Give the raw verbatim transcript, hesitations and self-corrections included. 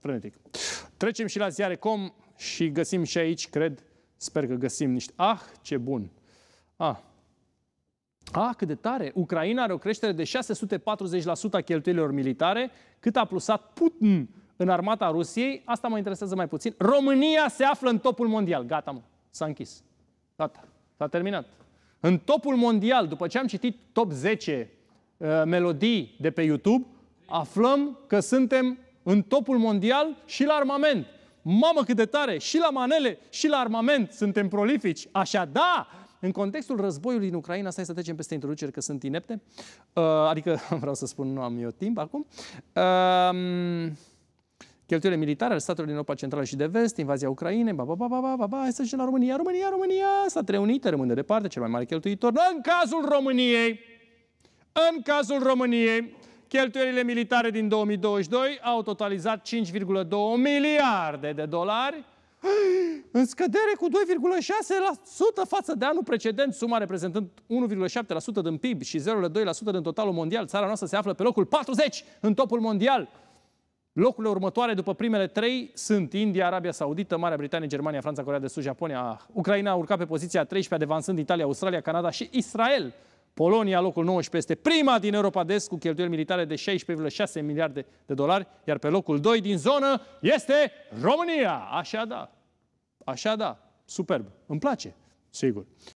frenetic. Trecem și la ziare punct com și găsim și aici, cred, sper că găsim niște... Ah, ce bun! Ah, ah cât de tare! Ucraina are o creștere de șase sute patruzeci la sută a cheltuielilor militare, cât a plusat Putin în armata Rusiei. Asta mă interesează mai puțin. România se află în topul mondial. Gata, mă, s-a închis. Gata, s-a terminat. În topul mondial, după ce am citit top zece uh, melodii de pe YouTube, aflăm că suntem în topul mondial și la armament. Mamă cât de tare! Și la manele, și la armament suntem prolifici. Așa, da! În contextul războiului din Ucraina, stai să trecem peste introduceri că sunt inepte, uh, adică vreau să spun, nu am eu timp acum. Uh, Cheltuielile militare ale statelor din Europa Centrală și de Vest, invazia Ucrainei, ba, ba, ba, ba, ba, ba, hai să zicem la România, România, România, Statele Unite rămâne departe, cel mai mare cheltuitor. În cazul României, în cazul României, cheltuielile militare din două mii douăzeci și doi au totalizat cinci virgulă două miliarde de dolari, în scădere cu doi virgulă șase la sută față de anul precedent, suma reprezentând unu virgulă șapte la sută din P I B și zero virgulă doi la sută din totalul mondial. Țara noastră se află pe locul patruzeci în topul mondial. Locurile următoare după primele trei sunt India, Arabia Saudită, Marea Britanie, Germania, Franța, Coreea de Sud, Japonia. Ucraina a urcat pe poziția treisprezece, avansând Italia, Australia, Canada și Israel. Polonia, locul nouăsprezece, este prima din Europa de Est cu cheltuieli militare de șaisprezece virgulă șase miliarde de dolari, iar pe locul doi din zonă este România. Așa da, așa da, superb, îmi place, sigur.